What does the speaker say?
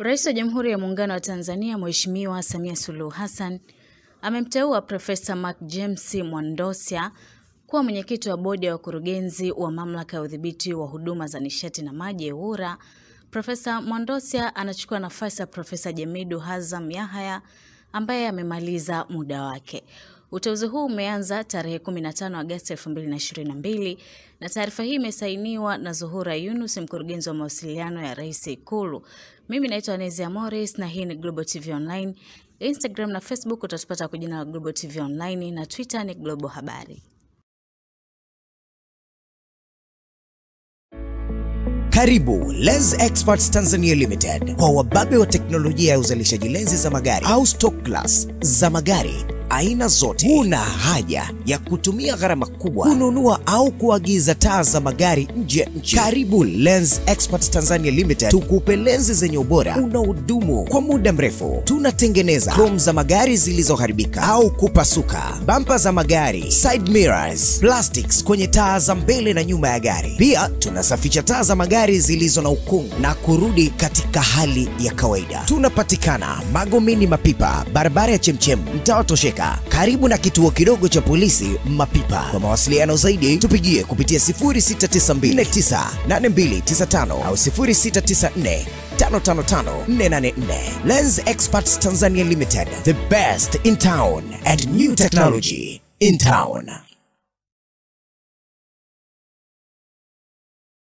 Rais wa Jamhuri ya Muungano wa Tanzania Mheshimiwa Samia Suluh Hassan amemteua Profesa Mark James Mwandosya kuwa mwenyekiti wa bodi ya wakurugenzi wa mamlaka ya udhibiti wa huduma za nishati na maji Ewura. Profesa Mwandosya anachukua nafasi ya Profesa Jemidu Hazzam Yahaya ambaye amemaliza muda wake. Uteuzi huu umeanza tarehe 15 Agosti 2022 na taarifa hii imesainiwa na Zuhura Yunus, mkurugenzi wa mawasiliano ya Rais Ikulu. Mimi naitwa Anezia Morris na hii ni Global TV Online. Instagram na Facebook utatupata kwa jina la Global TV Online na Twitter ni Global Habari. Karibu Lens Experts Tanzania Limited, kwa wababe wa teknolojia ya uzalishaji lenzi za magari au stock class za magari aina zote. Huna haja ya kutumia gharama kubwa kununua au kuagiza taa za magari nje nchi. Karibu Lens Experts Tanzania Limited, tukupe lenzi zenye ubora unaodumu kwa muda mrefu. Tunatengeneza chrome za magari zilizoharibika au kupasuka, bumper za magari, side mirrors, plastics kwenye taa za mbele na nyuma ya gari. Pia tunasafisha taa za magari zilizo na ukungu na kurudi katika hali ya kawaida. Tunapatikana Magomeni Mapipa, barabara ya Chemchem, mtaa Tosheka, karibu na kituo kidogo cha polisi Mapipa. Kwa mawasiliano zaidi tupigie kupitia 0692498295 au 0694555484. Lens Experts Tanzania Limited, the best in town and new technology in town.